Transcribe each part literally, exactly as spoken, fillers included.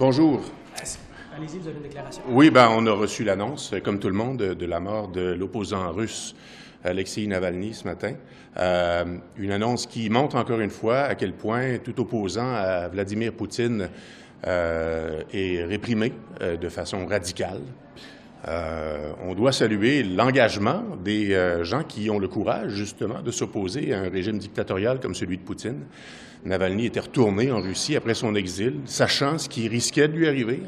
Bonjour. Allez-y, vous avez une déclaration. Oui, ben, on a reçu l'annonce, comme tout le monde, de la mort de l'opposant russe Alexei Navalny ce matin. Euh, une annonce qui montre encore une fois à quel point tout opposant à Vladimir Poutine euh, est réprimé euh, de façon radicale. Euh, on doit saluer l'engagement des euh, gens qui ont le courage, justement, de s'opposer à un régime dictatorial comme celui de Poutine. Navalny était retourné en Russie après son exil, sachant ce qui risquait de lui arriver,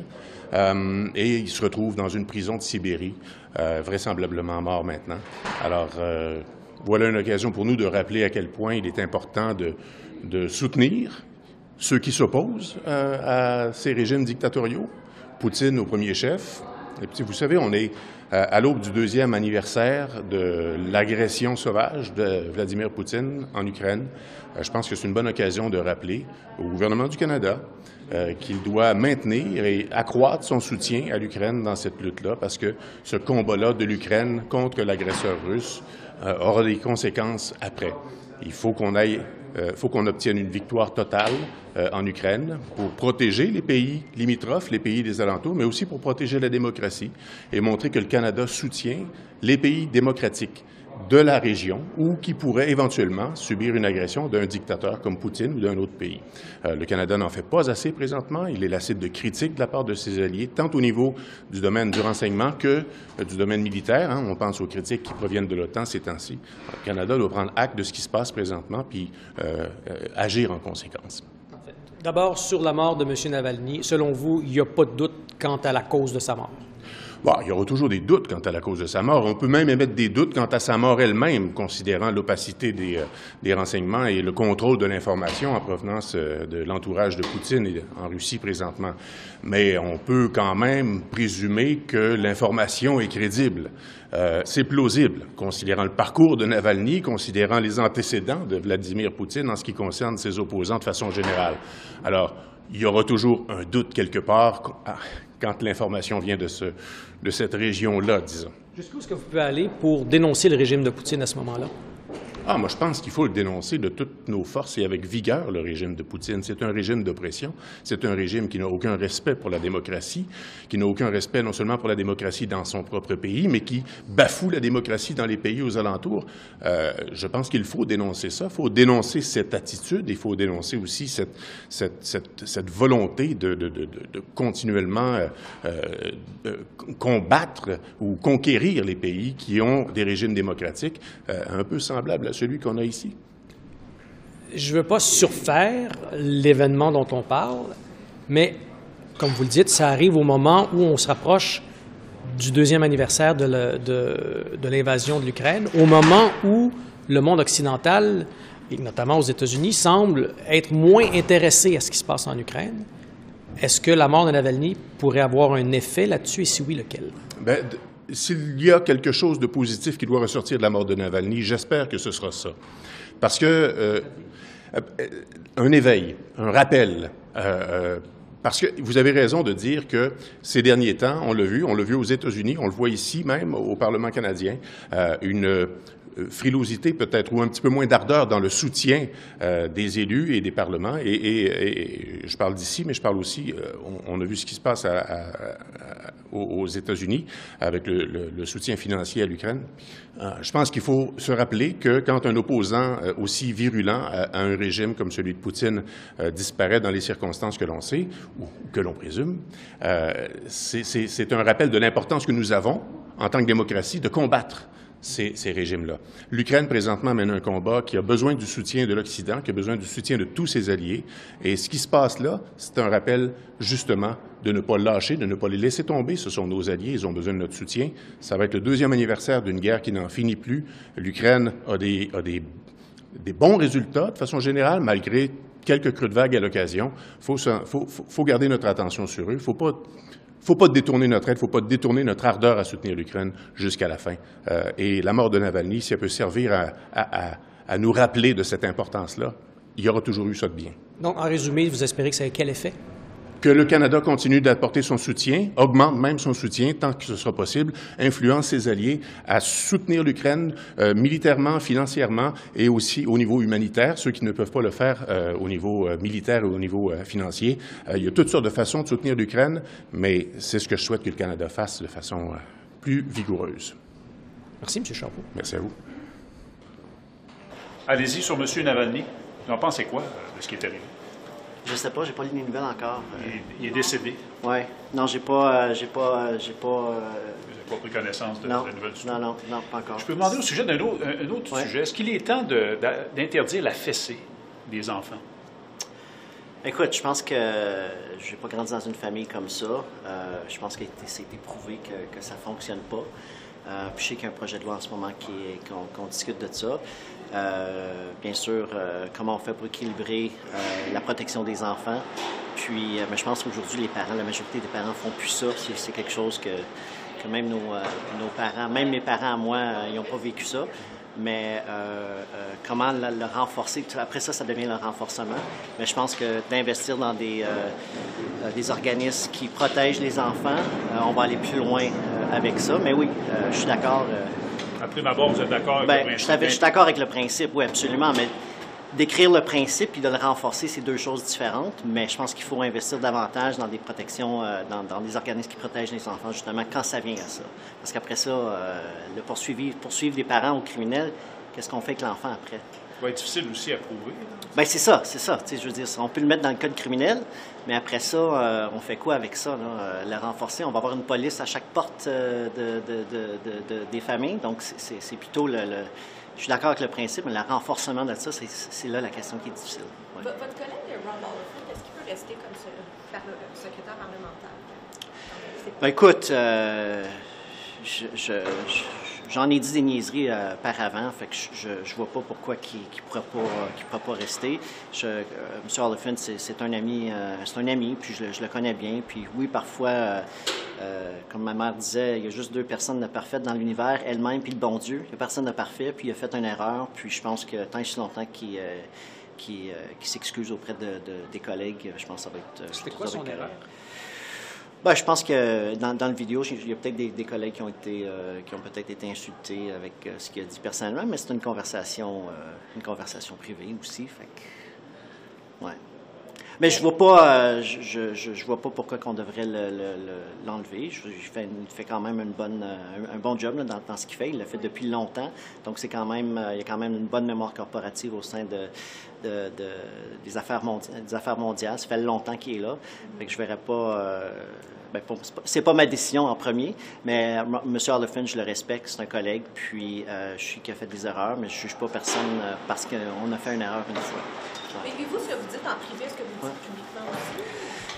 euh, et il se retrouve dans une prison de Sibérie, euh, vraisemblablement mort maintenant. Alors, euh, voilà une occasion pour nous de rappeler à quel point il est important de, de soutenir ceux qui s'opposent euh, à ces régimes dictatoriaux, Poutine au premier chef. Et puis, vous savez, on est à l'aube du deuxième anniversaire de l'agression sauvage de Vladimir Poutine en Ukraine. Je pense que c'est une bonne occasion de rappeler au gouvernement du Canada euh, qu'il doit maintenir et accroître son soutien à l'Ukraine dans cette lutte-là, parce que ce combat-là de l'Ukraine contre l'agresseur russe euh, aura des conséquences après. Il faut qu'on aille... Il euh, faut qu'on obtienne une victoire totale euh, en Ukraine pour protéger les pays limitrophes, les pays des alentours, mais aussi pour protéger la démocratie et montrer que le Canada soutient les pays démocratiques de la région ou qui pourraient éventuellement subir une agression d'un dictateur comme Poutine ou d'un autre pays. Euh, le Canada n'en fait pas assez présentement. Il est lassé de critiques de la part de ses alliés, tant au niveau du domaine du renseignement que euh, du domaine militaire. Hein. On pense aux critiques qui proviennent de l'OTAN ces temps-ci. Le Canada doit prendre acte de ce qui se passe présentement puis euh, euh, agir en conséquence. D'abord, sur la mort de M. Navalny, selon vous, il n'y a pas de doute quant à la cause de sa mort? Bon, il y aura toujours des doutes quant à la cause de sa mort. On peut même émettre des doutes quant à sa mort elle-même, considérant l'opacité des, euh, des renseignements et le contrôle de l'information en provenance euh, de l'entourage de Poutine et, en Russie présentement. Mais on peut quand même présumer que l'information est crédible. Euh, c'est plausible, considérant le parcours de Navalny, considérant les antécédents de Vladimir Poutine en ce qui concerne ses opposants de façon générale. Alors, il y aura toujours un doute quelque part quand l'information vient de, ce, de cette région-là, disons. Jusqu'où est-ce que vous pouvez aller pour dénoncer le régime de Poutine à ce moment-là? Ah, moi, je pense qu'il faut le dénoncer de toutes nos forces et avec vigueur, le régime de Poutine. C'est un régime d'oppression. C'est un régime qui n'a aucun respect pour la démocratie, qui n'a aucun respect non seulement pour la démocratie dans son propre pays, mais qui bafoue la démocratie dans les pays aux alentours. Euh, je pense qu'il faut dénoncer ça. Il faut dénoncer cette attitude. Il faut dénoncer aussi cette, cette, cette, cette volonté de, de, de, de continuellement euh, euh, combattre ou conquérir les pays qui ont des régimes démocratiques euh, un peu semblables à celui qu'on a ici. Je ne veux pas surfaire l'événement dont on parle, mais, comme vous le dites, ça arrive au moment où on se rapproche du deuxième anniversaire de l'invasion de l'Ukraine, au moment où le monde occidental, et notamment aux États-Unis, semble être moins intéressé à ce qui se passe en Ukraine. Est-ce que la mort de Navalny pourrait avoir un effet là-dessus, et si oui, lequel? Bien, s'il y a quelque chose de positif qui doit ressortir de la mort de Navalny, j'espère que ce sera ça. Parce que euh, un éveil, un rappel, euh, parce que vous avez raison de dire que ces derniers temps, on l'a vu, on l'a vu aux États-Unis, on le voit ici même au Parlement canadien, euh, une frilosité peut-être, ou un petit peu moins d'ardeur dans le soutien euh, des élus et des parlements. Et, et, et je parle d'ici, mais je parle aussi, euh, on, on a vu ce qui se passe à, à, à, aux États-Unis avec le, le, le soutien financier à l'Ukraine. Euh, je pense qu'il faut se rappeler que quand un opposant euh, aussi virulent à, à un régime comme celui de Poutine euh, disparaît dans les circonstances que l'on sait, ou que l'on présume, euh, c'est un rappel de l'importance que nous avons, en tant que démocratie, de combattre Ces, ces régimes-là. L'Ukraine, présentement, mène un combat qui a besoin du soutien de l'Occident, qui a besoin du soutien de tous ses alliés. Et ce qui se passe là, c'est un rappel, justement, de ne pas lâcher, de ne pas les laisser tomber. Ce sont nos alliés, ils ont besoin de notre soutien. Ça va être le deuxième anniversaire d'une guerre qui n'en finit plus. L'Ukraine a, des, a des, des bons résultats, de façon générale, malgré quelques creux de vague à l'occasion. Il faut, faut, faut garder notre attention sur eux. Il ne faut pas... Il ne faut pas détourner notre aide, il ne faut pas détourner notre ardeur à soutenir l'Ukraine jusqu'à la fin. Euh, et la mort de Navalny, si elle peut servir à, à, à, à nous rappeler de cette importance-là, il y aura toujours eu ça de bien. Donc, en résumé, vous espérez que ça ait quel effet? que le Canada continue d'apporter son soutien, augmente même son soutien tant que ce sera possible, influence ses alliés à soutenir l'Ukraine euh, militairement, financièrement et aussi au niveau humanitaire, ceux qui ne peuvent pas le faire euh, au niveau euh, militaire ou au niveau euh, financier. Euh, il y a toutes sortes de façons de soutenir l'Ukraine, mais c'est ce que je souhaite que le Canada fasse de façon euh, plus vigoureuse. Merci, M. Champeau. Merci à vous. Allez-y sur M. Navalny. Vous en pensez quoi de ce qui est arrivé? Je ne sais pas, j'ai pas lu les nouvelles encore. Il, il est décédé? Oui. Non, j'ai pas... Euh, j'ai pas... Euh, j'ai pas... Euh... Vous n'avez pas pris connaissance de non. la nouvelle du tout? Non, non, non, pas encore. Je peux demander au sujet d'un autre, un autre ouais. sujet. Est-ce qu'il est temps d'interdire la fessée des enfants? Écoute, je pense que je n'ai pas grandi dans une famille comme ça. Euh, je pense que c'est prouvé que, que ça ne fonctionne pas. Euh, puis je sais qu'il y a un projet de loi en ce moment qu'on qu'on discute de ça. Euh, bien sûr, euh, comment on fait pour équilibrer euh, la protection des enfants. Puis, euh, mais je pense qu'aujourd'hui, les parents, la majorité des parents font plus ça. C'est quelque chose que, que même nos, euh, nos parents, même mes parents à moi, euh, ils n'ont pas vécu ça. Mais euh, euh, comment le, le renforcer? Après ça, ça devient le renforcement. Mais je pense que d'investir dans des, euh, des organismes qui protègent les enfants, euh, on va aller plus loin euh, avec ça. Mais oui, euh, je suis d'accord. Euh, Après ma vous êtes d'accord avec ben, le principe? Je suis d'accord avec le principe, oui, absolument. Mais d'écrire le principe et de le renforcer, c'est deux choses différentes. Mais je pense qu'il faut investir davantage dans des protections, euh, dans, dans des organismes qui protègent les enfants, justement, quand ça vient à ça. Parce qu'après ça, euh, le poursuivre, poursuivre des parents ou criminels, qu'est-ce qu'on fait avec l'enfant après? Ça va être difficile aussi à prouver. Bien, c'est ça, c'est ça. Je veux dire, on peut le mettre dans le code criminel, mais après ça, euh, on fait quoi avec ça? Là? Euh, le renforcer, on va avoir une police à chaque porte euh, de, de, de, de, de, des familles. Donc, c'est plutôt le... le... Je suis d'accord avec le principe, mais le renforcement de ça, c'est là la question qui est difficile. Ouais. Votre collègue, M. Oliphant, est-ce qu'il peut rester comme ce, par, secrétaire parlementaire? Ben, écoute, euh, je... je, je... J'en ai dit des niaiseries euh, par avant, fait que je ne vois pas pourquoi qu'il ne qu'il pourrait, euh, qu'il pourrait pas rester. Je, euh, M. Harlefin, c'est un ami, euh, c'est un ami, puis je, je le connais bien. Puis oui, parfois, euh, euh, comme ma mère disait, il y a juste deux personnes de parfaites dans l'univers, elle-même puis le bon Dieu. Il n'y a personne de parfait, puis il a fait une erreur. Puis je pense que tant et si longtemps qu'il euh, qu'il, euh, qu'il s'excuse auprès de, de, des collègues, je pense que ça va être... Euh, C'était quoi son erreur? Ben, je pense que dans, dans la vidéo, il y a peut-être des, des collègues qui ont été, euh, qui ont peut-être été insultés avec euh, ce qu'il a dit personnellement, mais c'est une conversation, euh, une conversation privée aussi, fait que... ouais. Mais je vois pas, euh, je, je, je vois pas pourquoi qu'on devrait l'enlever. Le, le, le, je, je fais, il fait quand même une bonne, un, un bon job là, dans, dans ce qu'il fait. Il l'a fait depuis longtemps, donc c'est quand même, euh, il y a quand même une bonne mémoire corporative au sein de, de, de, des, affaires des affaires mondiales. Ça fait longtemps qu'il est là, fait que je verrais pas. Euh, ben, c'est pas ma décision en premier, mais M. Harlefin, je le respecte, c'est un collègue, puis euh, je suis qui a fait des erreurs, mais je juge pas personne euh, parce qu'on a fait une erreur une fois. Mais vous, ce que vous dites en privé, ce que vous dites ouais. publiquement aussi?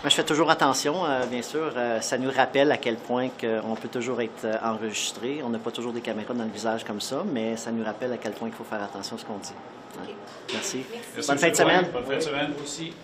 Moi, je fais toujours attention, euh, bien sûr. Euh, ça nous rappelle à quel point que on peut toujours être euh, enregistré. On n'a pas toujours des caméras dans le visage comme ça, mais ça nous rappelle à quel point il faut faire attention à ce qu'on dit. Hein? Okay. Merci. Merci. Bonne fin de semaine. Bonne fin de semaine aussi.